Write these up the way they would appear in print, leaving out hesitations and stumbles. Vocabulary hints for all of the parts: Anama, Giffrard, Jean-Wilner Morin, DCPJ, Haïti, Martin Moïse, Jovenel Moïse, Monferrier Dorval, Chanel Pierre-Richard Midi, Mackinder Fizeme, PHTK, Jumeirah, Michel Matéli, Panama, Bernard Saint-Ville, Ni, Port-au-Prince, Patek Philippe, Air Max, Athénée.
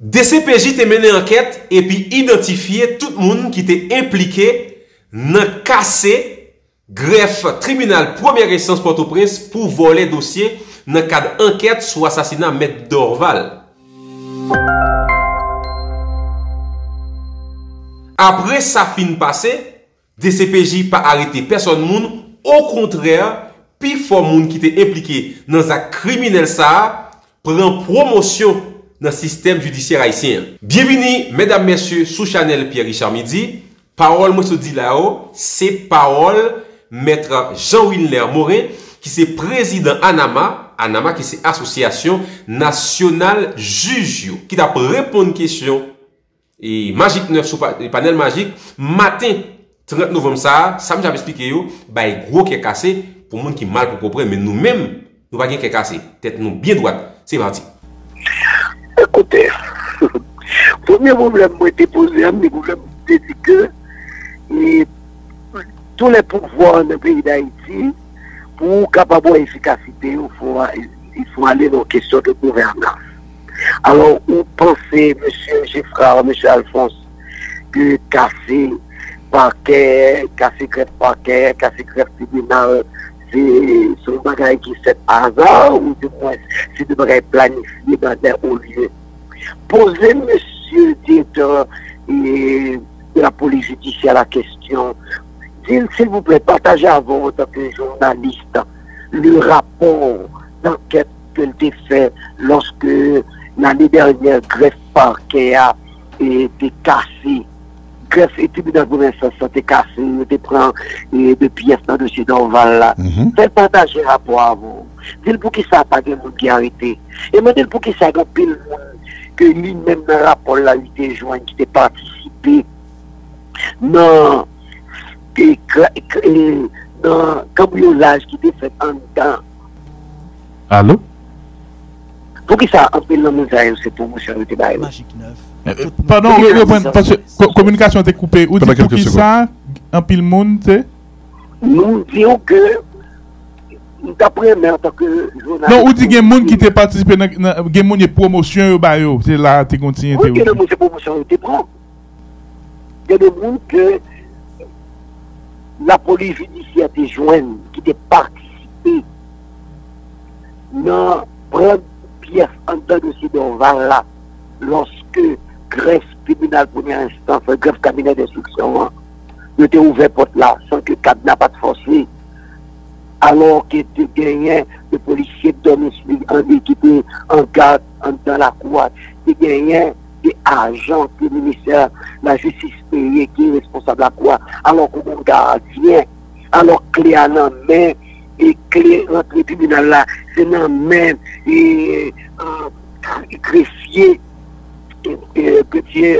DCPJ te mené enquête et puis identifié tout le monde qui était impliqué dans casser greffe tribunal première instance Port-au-Prince pour voler dossier dans le cadre enquête sur assassinat Maître Dorval. Après ça fin passé, DCPJ pas arrêté personne moun, au contraire, pi fort moun qui était impliqué dans un criminel ça prend promotion dans le système judiciaire haïtien. Bienvenue mesdames messieurs sous Chanel Pierre-Richard Midi. Parole moi se dit là-haut, c'est parole maître Jean-Wilner Morin qui c'est président Anama, Anama qui c'est association nationale juge qui t'a répondre question et magique 9 sur le panel magique matin 30 novembre ça m'a expliqué yo bay gros qui est cassé pour monde qui mal pour comprendre mais nous-mêmes nous pas gain qui cassé tête nous bien droite c'est parti. Écoutez, premier problème moi déposé un problème dit que tous les pouvoirs dans le pays d'Haïti pour capable efficacité il faut aller dans question de gouvernance. Alors, vous pensez, monsieur Giffrard, monsieur Alphonse, que casser parquet, casser greffe parquet, casser greffe tribunal, c'est un bagage qui est hasard, ou du moins, c'est un bagage planifié dans des hauts lieux. Posez, monsieur directeur de la police judiciaire, la question. S'il vous plaît, partagez avant, en tant que journaliste, le rapport d'enquête que l'on fait lorsque l'année dernière, greffe parquet a été cassé. Greffe et tribunal de l'instance a été cassé. On te prend deux pièces dans le dossier d'Orval là. Faites partager rapport à vous. Dites pour qui ça n'a pas de monde qui a arrêté. Et moi, dites pour qui ça a gagné le monde que lui-même dans le rapport là, il était joint, qui était participé. Non. Dans cambriolage qui était fait en temps. Allô? Pour qui ça a appelé l'homme c'est pour monsieur le débat. Pardon, parce que la communication était coupée. Ou dit pour qui ça a appelé le monde c'est? Nous disons que, d'après moi, en tant que journaliste. Non, ou dit qu'il y a des gens qui ont participé, des gens qui ont promotion, c'est là, tu continues. Oui, il y a des gens qui ont promotion, tu prends. Il y a des gens que la police judiciaire te joigne, qui te participé. Non, prendre pièce en tant que si on va là, lorsque greffe tribunal première instance, greffe cabinet d'instruction, il était ouvert porte là, sans que le cadre n'a pas de forcer, alors que tu gagnais des policiers domestiques qui étaient en garde dans la cour, tu gagnais des agents du ministère de la justice payée qui est responsable à quoi, alors qu'on gardien, alors clé à la main. Et clé entre le tribunal là, c'est dans même greffier petit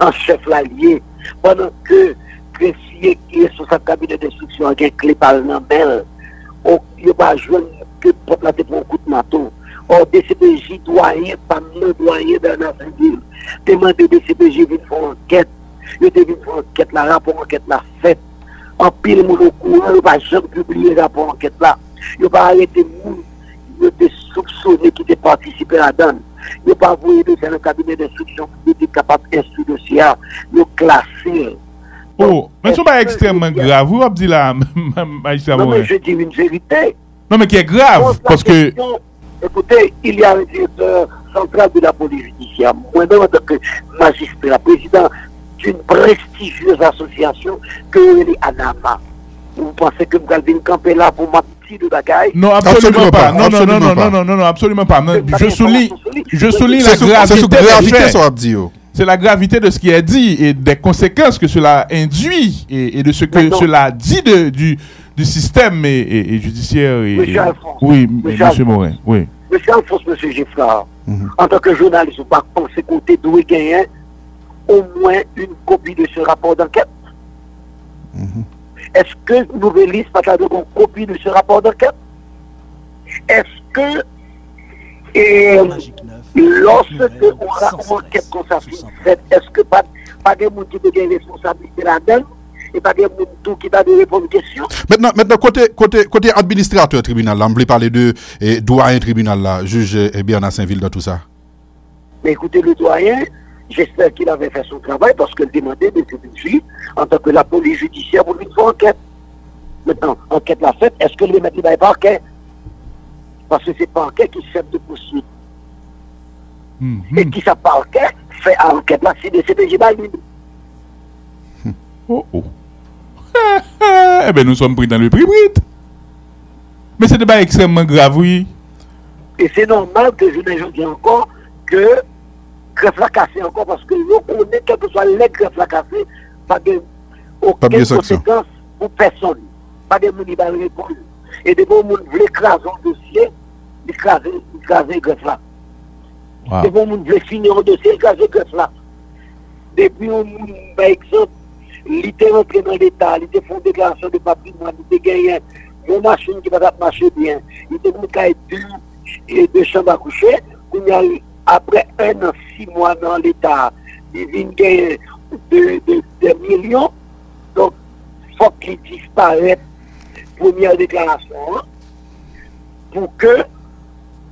en chef l'allié. Pendant que greffier qui est sur sa cabinet d'instruction a une clé par la main, il va pas jouer que pour la pour un coup de maton. Or DCPJ doyen, pas non doyen dans la ville. Demandez DCPJ vient faire enquête. Il devait faire enquête, la rapport enquête la faite. En pile, mon recours, il va jamais publier le rapport enquête là. Il va arrêter moun, il va soupçonner qui a participé à la donne. Il va envoyer dans le cabinet d'instruction qui était capable d'instruire le dossier, le classer. Oh, mais ce n'est pas extrêmement grave, vous avez dit là, magistrat. Non, mais je dis une vérité. Non, mais qui est grave, parce que. Écoutez, il y a un directeur central de la police judiciaire, moi-même en tant que magistrat, président d'une prestigieuse association que les Anama. Vous pensez que vous allez camper là pour ma petite bagaille? Non, absolument pas. Non, non, non, non, non, non, absolument pas. Je souligne la gravité. C'est la gravité de ce qui est dit et des conséquences que cela induit et de ce que cela dit du système et judiciaire. Monsieur Alphonse. Oui, monsieur Morin. Oui. Monsieur Alphonse, monsieur Giffrard, en tant que journaliste, vous ne pensez pas côté d'où il gagne au moins une copie de ce rapport d'enquête. Est-ce que Nouvelis n'a pas une copie de ce rapport d'enquête? Est-ce que lorsque on raconte enquête qu'on s'affiche, est-ce que pas des gens qui ont des responsabilités là-dedans et pas des gens qui ont des réponses aux questions? Maintenant, côté administrateur tribunal, là, on voulait parler de doyen tribunal, là, juge Bernard Saint-Ville dans tout ça. Mais écoutez, le doyen, j'espère qu'il avait fait son travail parce qu'il demandait de DCPJ en tant que la police judiciaire pour une fois enquête. Maintenant, enquête la faite, est-ce que le mettre par parquet? Parce que c'est parquet qui fait de poursuite. Et qui ça parquet fait enquête là, c'est DCPJ par lui. Oh oh. Eh bien, nous sommes pris dans le prix. Mais c'est débat extrêmement grave, oui. Et c'est normal que je dis encore que greffe la cassée encore, parce que nous connaissons, quel que soit les greffes la cassée, pas de aucune conséquence pour personne. Pas de monde qui va répondre. Et des bons monde veulent écraser un dossier, écraser greffe là. Des bons monde veulent finir un dossier, écraser greffe là. Depuis on par exemple, il était rentré dans l'État, il était fait une déclaration de patrimoine, il était gagné une machine qui va marcher bien. Il était monté et deux chambres à coucher. Après 1 an, 6 mois dans l'État, il vient gagner des millions. Donc, il faut qu'il disparaisse, première déclaration, hein, pour que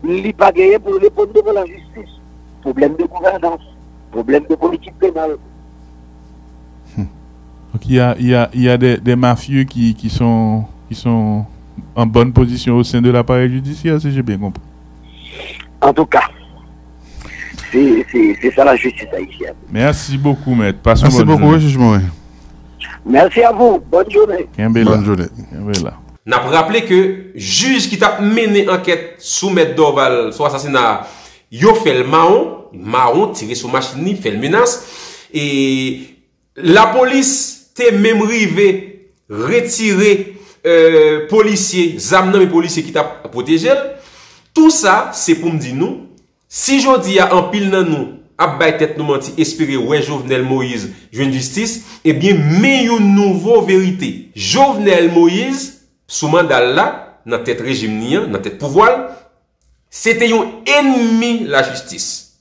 il pas gagné pour répondre devant la justice. Problème de gouvernance, problème de politique pénale. Donc il y a des mafieux qui sont en bonne position au sein de l'appareil judiciaire, si j'ai bien compris. En tout cas, c'est ça la justice haïtienne. Merci beaucoup, maître. Passons merci beaucoup, oui, jugement. Merci à vous. Bonne journée. Bonne journée. N'a pas rappelé que juge qui t'a mené enquête sous maître Dorval sur assassinat, yo fait le marron tiré sur machine, fait le menace et la police t'est même arrivée retirer policiers, amener les policiers qui t'a protégé. Tout ça, c'est pour me dire nous. Si je dis à un pile dans nous, à bail tête nous mentir, espérer ouais Jovenel Moïse, jeune justice, eh bien mais une nouvelle vérité. Jovenel Moïse, sous mandat là, dans tête régime ni dans tête pouvoir, c'était un ennemi de la justice.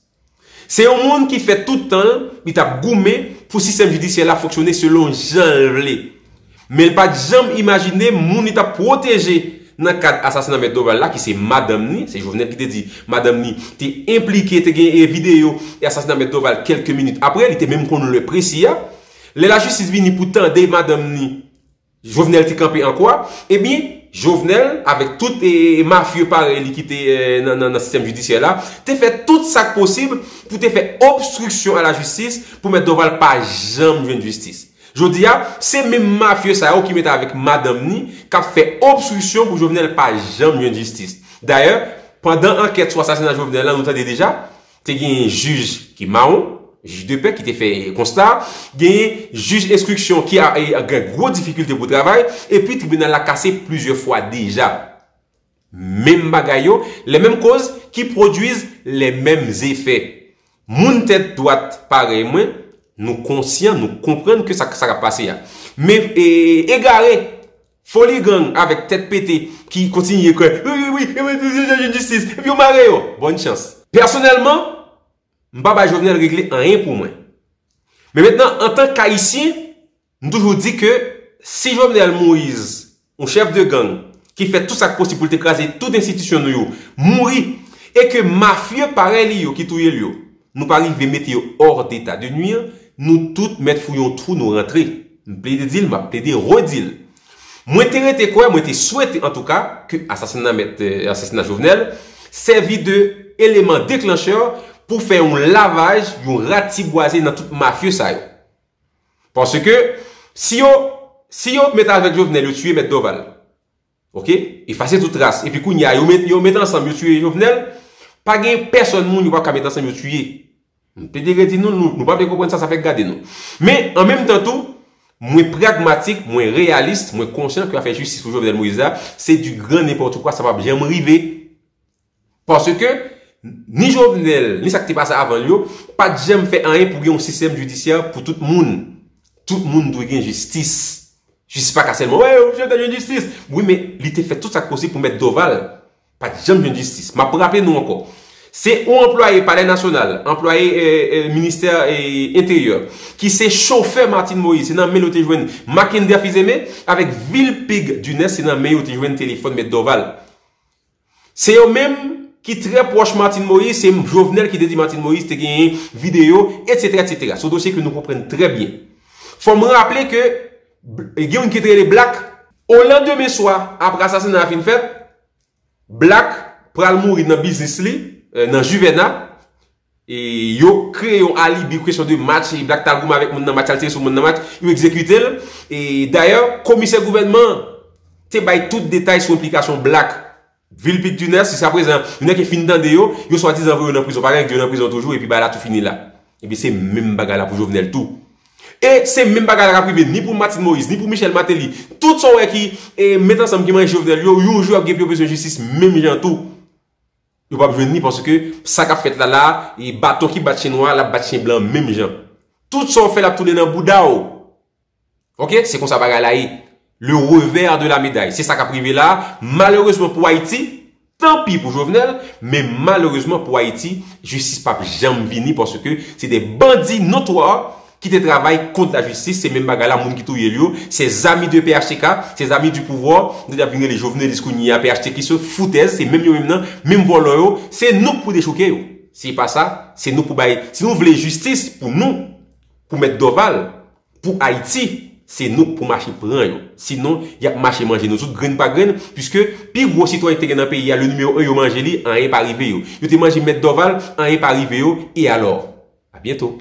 C'est un monde qui fait tout le temps, il t'a goumé pour le système judiciaire là fonctionner selon Jean Vlé. Mais il pas jamais imaginé moun il t'a protégé dans le cadre assassinat de Dorval là qui c'est madame Ni, c'est Jovenel qui te dit madame Ni, tu es impliqué, tu as gagné vidéo et assassinat de Dorval quelques minutes après, il était même qu'on le précise. La justice vient pour tendre madame Ni. Jovenel t'est campé en quoi? Eh bien, Jovenel, avec tout les mafieux pareil qui était dans le système judiciaire là, t'es fait tout ça possible pour te faire obstruction à la justice pour mettre Dorval pas jamais une justice. Je dis, c'est même mafieux ça qui met avec madame Ni qui a fait obstruction pour Jovenel pas jamais une justice. D'ailleurs, pendant l'enquête sur l'assassinat de Jovenel, là, nous avons déjà, t'es un juge qui marron, juge de paix qui t'a fait constat, gagné juge d'instruction qui a eu gros difficulté pour travail, et puis le tribunal l'a cassé plusieurs fois déjà. Même bagaille, les mêmes causes qui produisent les mêmes effets. Mon tête droite, pareil, moi, nous conscients, nous comprenons que ça va passer. Mais égaré, folie gang avec tête pétée qui continue que oui, justice, et puis on marre, bonne chance. Personnellement, Mbaba Jovenel réglé en rien pour moi. Mais maintenant, en tant qu'haïtien, nous toujours dit que si Jovenel Moïse, un chef de gang, qui fait tout ça possible pour écraser toute institution, mourir, et que mafieux pareil, qui touille lui, nous pas arriver à mettre hors d'état de nuit, nous tous mettre fouillons trou, nous rentrer. Je plaide deal, je plaide redil. Moi, t'es quoi, moi, t'es souhaité en tout cas que l'assassinat Jovenel servit de élément déclencheur pour faire un lavage, un ratiboisé dans toute mafieux ça. Parce que si on met avec Jovenel, tuer met Dorval. OK? Effacer toute trace et puis qu'on y a yo met ensemble yo tuer Jovenel, pas gain personne moun yo pas mettre ensemble yo tuer. Peut-être que nous pas comprendre ça fait garder nous. Mais en même temps tout, moins pragmatique, moins réaliste, moins conscient que faire justice pour Jovenel Moïse, c'est du grand n'importe quoi, ça va bien m'arriver. Parce que ni Jovenel, ni ça qui passe avant lui, pas de jamais fait rien pour gagner un système judiciaire pour tout le monde. Tout le monde doit gagner justice. Justice pas qu'à seulement, ouais, je donne une justice. Oui, mais il t'a fait tout ça possible pour mettre Dorval. Pas de jamais une justice. Ma pour rappeler nous encore. C'est un employé palais national, employé ministère intérieur, qui s'est chauffé Martin Moïse, c'est dans le mail où Mackinder Fizeme, avec Ville Pig du Nest, c'est dans le mail où téléphone mettre Dorval. C'est eux-mêmes qui très proche Martin Moïse, c'est Jovenel qui dit Martin Moïse, t'es gagné vidéo, etc., etc. C'est un dossier que nous comprenons très bien. Faut me rappeler que, il y a une qui traite les Blacks, au lendemain soir, après assassinat à la fin de fête, Black, pral mourir dans le business, dans Juvena, et yo créé un alibi, question de match, et Black Tagoum avec mon match, sur mon match, il exécute, et d'ailleurs, commissaire gouvernement, te bail tout détail sur l'implication Black. Ville Pic du Nord, si ça présent, il y en a qui finissent dans des yo, ils sont disant envoyés en prison, par exemple, ils sont en prison toujours, et puis bah là, tout finit là. Et bien, c'est même bagarre là pour Jovenel tout. Et c'est même bagarre là privé, ni pour Martin Moïse, ni pour Michel Matéli. Tout son ouais qui, et maintenant, ça me dit, Jovenel, yo, joue avec des besoin de justice, même gens tout. Ils ne peuvent pas venir parce que, ça qu'a fait là, là, et bâton qui bat chien noir, la bat chien blanc, même gens. Tout son fait la tourner dans Boudao. Ok? C'est comme ça bagarre là. Le revers de la médaille. C'est ça qu'a privé là. Malheureusement pour Haïti, tant pis pour Jovenel, mais malheureusement pour Haïti, justice pas jamais vini parce que c'est des bandits notoires qui te travaillent contre la justice. C'est même bagala moun qui touye liyo, ses amis de PHTK, ses amis du pouvoir, de la venir les Jovenel, les Skouni, PHTK, qui se foutaise, c'est même yo même nan, même volo, c'est nous pour déchoquer yo. C'est pas ça, c'est nous pour bailler. Si nous voulons justice pour nous, pour mettre Dorval, pour Haïti, c'est nous pour marcher prendre. Sinon, il y a marché manger nous autres graines pas graines puisque plus gros citoyen qui est dans le pays, il y a le numéro 1 yo manger li, en rien pas arrivé yo. Yo te manger mettre Dorval, en rien pas arrivé yo et alors. À bientôt.